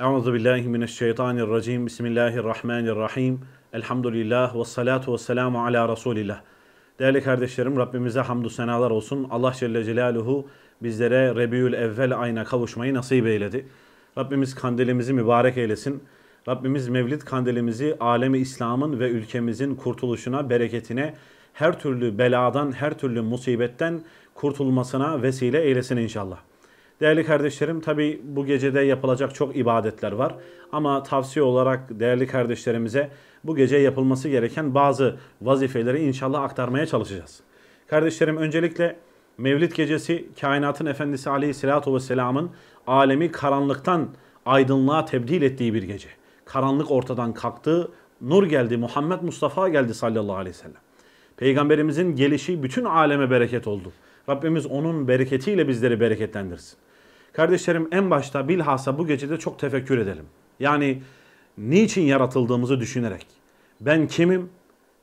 Euzubillahimineşşeytanirracim. Bismillahirrahmanirrahim. Elhamdülillah ve salatu ve selamu ala Resulillah. Değerli kardeşlerim, Rabbimize hamdü senalar olsun. Allah Celle Celaluhu bizlere Rebiülevvel ayına kavuşmayı nasip eyledi. Rabbimiz kandilimizi mübarek eylesin. Rabbimiz Mevlid kandilimizi alemi İslam'ın ve ülkemizin kurtuluşuna, bereketine, her türlü beladan, her türlü musibetten kurtulmasına vesile eylesin inşallah. Değerli kardeşlerim, tabi bu gecede yapılacak çok ibadetler var. Ama tavsiye olarak değerli kardeşlerimize bu gece yapılması gereken bazı vazifeleri inşallah aktarmaya çalışacağız. Kardeşlerim, öncelikle Mevlid gecesi kainatın Efendisi Aleyhisselatü Vesselam'ın alemi karanlıktan aydınlığa tebdil ettiği bir gece. Karanlık ortadan kalktı, nur geldi, Muhammed Mustafa geldi sallallahu aleyhi ve sellem. Peygamberimizin gelişi bütün aleme bereket oldu. Rabbimiz onun bereketiyle bizleri bereketlendirsin. Kardeşlerim, en başta bilhassa bu gecede çok tefekkür edelim. Yani niçin yaratıldığımızı düşünerek, ben kimim,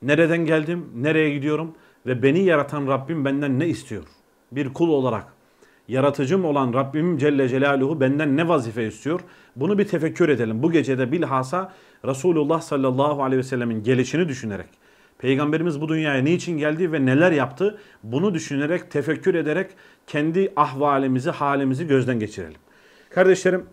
nereden geldim, nereye gidiyorum ve beni yaratan Rabbim benden ne istiyor? Bir kul olarak yaratıcım olan Rabbim Celle Celaluhu benden ne vazife istiyor? Bunu bir tefekkür edelim. Bu gecede bilhassa Resulullah sallallahu aleyhi ve sellemin gelişini düşünerek, Peygamberimiz bu dünyaya niçin geldi ve neler yaptı, bunu düşünerek, tefekkür ederek kendi ahvalimizi, halimizi gözden geçirelim. Kardeşlerim,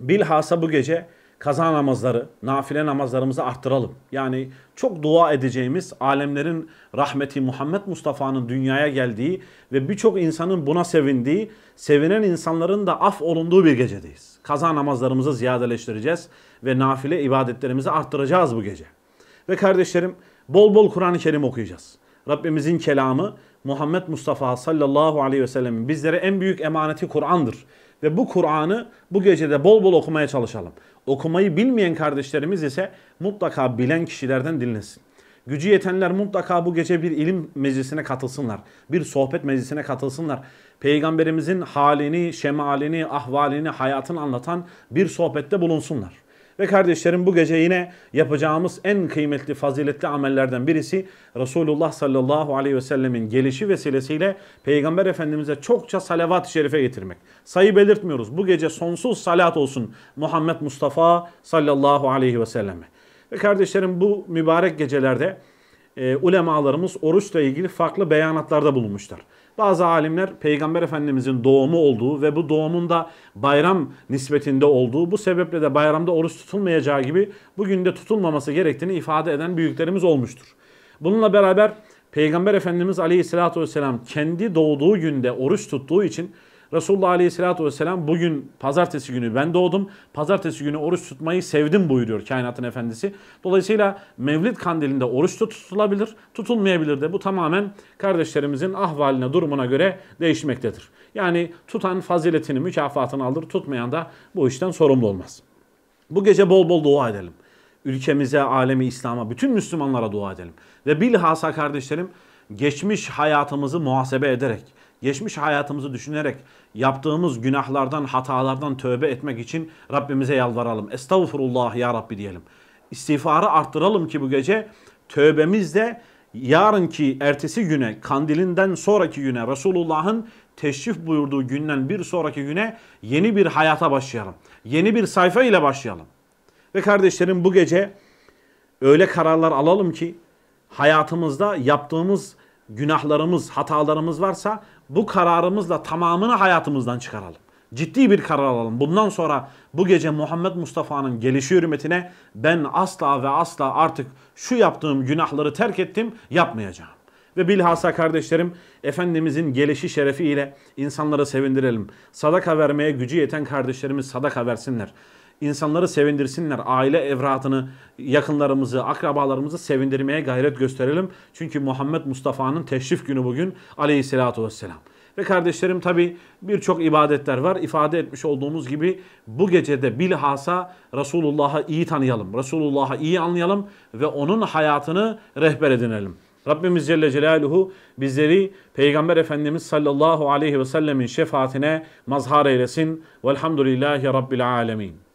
bilhassa bu gece kaza namazları, nafile namazlarımızı arttıralım. Yani çok dua edeceğimiz, alemlerin rahmeti Muhammed Mustafa'nın dünyaya geldiği ve birçok insanın buna sevindiği, sevinen insanların da af olunduğu bir gecedeyiz. Kaza namazlarımızı ziyadeleştireceğiz ve nafile ibadetlerimizi arttıracağız bu gece. Ve kardeşlerim, bol bol Kur'an-ı Kerim okuyacağız. Rabbimizin kelamı Muhammed Mustafa sallallahu aleyhi ve sellem'in bizlere en büyük emaneti Kur'an'dır. Ve bu Kur'an'ı bu gecede bol bol okumaya çalışalım. Okumayı bilmeyen kardeşlerimiz ise mutlaka bilen kişilerden dinlesin. Gücü yetenler mutlaka bu gece bir ilim meclisine katılsınlar. Bir sohbet meclisine katılsınlar. Peygamberimizin halini, şemalini, ahvalini, hayatını anlatan bir sohbette bulunsunlar. Ve kardeşlerim, bu gece yine yapacağımız en kıymetli, faziletli amellerden birisi Resulullah sallallahu aleyhi ve sellemin gelişi vesilesiyle Peygamber Efendimiz'e çokça salavat-ı şerife getirmek. Sayı belirtmiyoruz. Bu gece sonsuz salat olsun Muhammed Mustafa sallallahu aleyhi ve selleme. Ve kardeşlerim, bu mübarek gecelerde ulemalarımız oruçla ilgili farklı beyanatlarda bulunmuşlar. Bazı alimler Peygamber Efendimizin doğumu olduğu ve bu doğumun da bayram nispetinde olduğu, bu sebeple de bayramda oruç tutulmayacağı gibi bugün de tutulmaması gerektiğini ifade eden büyüklerimiz olmuştur. Bununla beraber Peygamber Efendimiz Aleyhisselatü Vesselam kendi doğduğu günde oruç tuttuğu için Resulullah Aleyhisselatü Vesselam bugün pazartesi günü ben doğdum, pazartesi günü oruç tutmayı sevdim buyuruyor kainatın efendisi. Dolayısıyla Mevlid kandilinde oruç tutulabilir, tutulmayabilir de, bu tamamen kardeşlerimizin ahvaline, durumuna göre değişmektedir. Yani tutan faziletini, mükafatını alır, tutmayan da bu işten sorumlu olmaz. Bu gece bol bol dua edelim. Ülkemize, alemi İslam'a, bütün Müslümanlara dua edelim. Ve bilhassa kardeşlerim, geçmiş hayatımızı muhasebe ederek, geçmiş hayatımızı düşünerek yaptığımız günahlardan, hatalardan tövbe etmek için Rabbimize yalvaralım. Estağfurullah ya Rabbi diyelim. İstiğfarı arttıralım ki bu gece tövbemizle yarınki ertesi güne, kandilinden sonraki güne, Resulullah'ın teşrif buyurduğu günden bir sonraki güne yeni bir hayata başlayalım. Yeni bir sayfa ile başlayalım. Ve kardeşlerim, bu gece öyle kararlar alalım ki hayatımızda yaptığımız günahlarımız, hatalarımız varsa bu kararımızla tamamını hayatımızdan çıkaralım. Ciddi bir karar alalım. Bundan sonra bu gece Muhammed Mustafa'nın gelişi hürmetine ben asla ve asla artık şu yaptığım günahları terk ettim, yapmayacağım. Ve bilhassa kardeşlerim, Efendimizin gelişi şerefiyle insanları sevindirelim. Sadaka vermeye gücü yeten kardeşlerimiz sadaka versinler. İnsanları sevindirsinler. Aile evratını, yakınlarımızı, akrabalarımızı sevindirmeye gayret gösterelim. Çünkü Muhammed Mustafa'nın teşrif günü bugün aleyhissalatü vesselam. Ve kardeşlerim, tabi birçok ibadetler var. İfade etmiş olduğumuz gibi bu gecede bilhassa Resulullah'ı iyi tanıyalım. Resulullah'ı iyi anlayalım ve onun hayatını rehber edinelim. Rabbimiz Celle Celaluhu bizleri Peygamber Efendimiz sallallahu aleyhi ve sellemin şefaatine mazhar eylesin. Velhamdülillahi Rabbil alemin.